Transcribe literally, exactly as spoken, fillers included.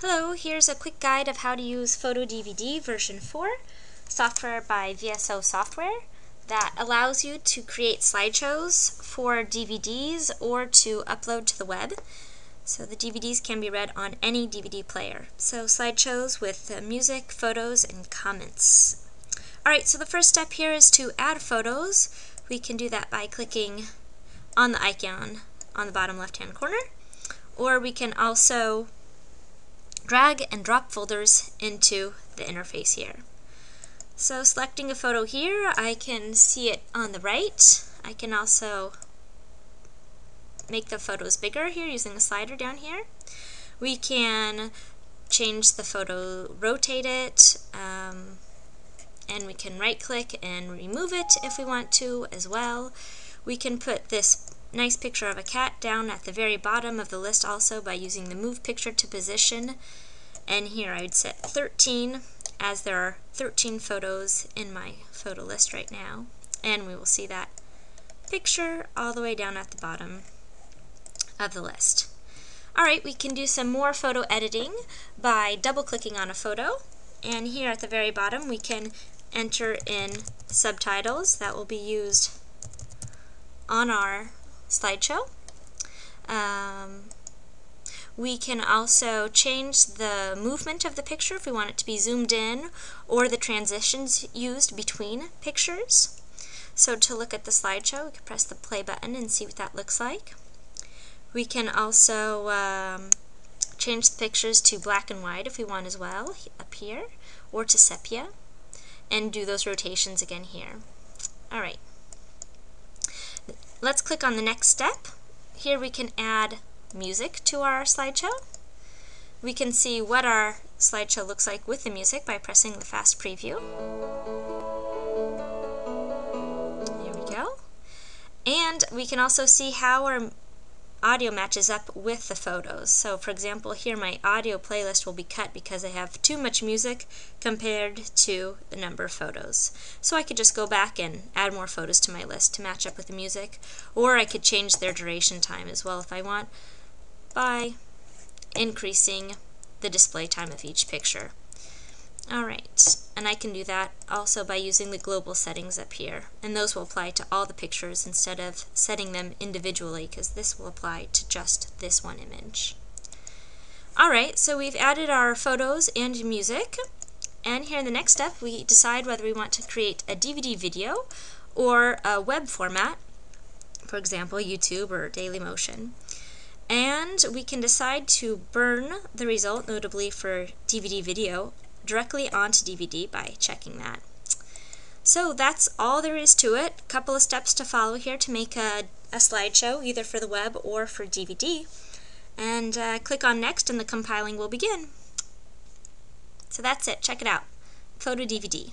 Hello, here's a quick guide of how to use PhotoDVD version four, software by V S O Software, that allows you to create slideshows for D V Ds or to upload to the web. So the D V Ds can be read on any D V D player. So slideshows with uh, music, photos, and comments. Alright, so the first step here is to add photos. We can do that by clicking on the icon on the bottom left-hand corner, or we can also drag and drop folders into the interface here. So selecting a photo here, I can see it on the right. I can also make the photos bigger here using a slider down here. We can change the photo, rotate it, um, and we can right-click and remove it if we want to as well. We can put this nice picture of a cat down at the very bottom of the list also by using the move picture to position, and here I would set thirteen as there are thirteen photos in my photo list right now, and we will see that picture all the way down at the bottom of the list. Alright, we can do some more photo editing by double clicking on a photo, and here at the very bottom we can enter in subtitles that will be used on our slideshow. Um, we can also change the movement of the picture if we want it to be zoomed in, or the transitions used between pictures. So to look at the slideshow, we can press the play button and see what that looks like. We can also um, change the pictures to black and white if we want as well, up here, or to sepia, and do those rotations again here. Alright. Let's click on the next step. Here we can add music to our slideshow. We can see what our slideshow looks like with the music by pressing the fast preview. Here we go. And we can also see how our audio matches up with the photos. So for example, here my audio playlist will be cut because I have too much music compared to the number of photos. So I could just go back and add more photos to my list to match up with the music, or I could change their duration time as well if I want by increasing the display time of each picture. Alright, and I can do that also by using the global settings up here, and those will apply to all the pictures instead of setting them individually, because this will apply to just this one image. Alright, so we've added our photos and music, and here in the next step we decide whether we want to create a D V D video or a web format, for example YouTube or Dailymotion. And we can decide to burn the result, notably for D V D video, directly onto D V D by checking that. So that's all there is to it. A couple of steps to follow here to make a, a slideshow either for the web or for D V D. And uh, click on next and the compiling will begin. So that's it. Check it out. PhotoDVD.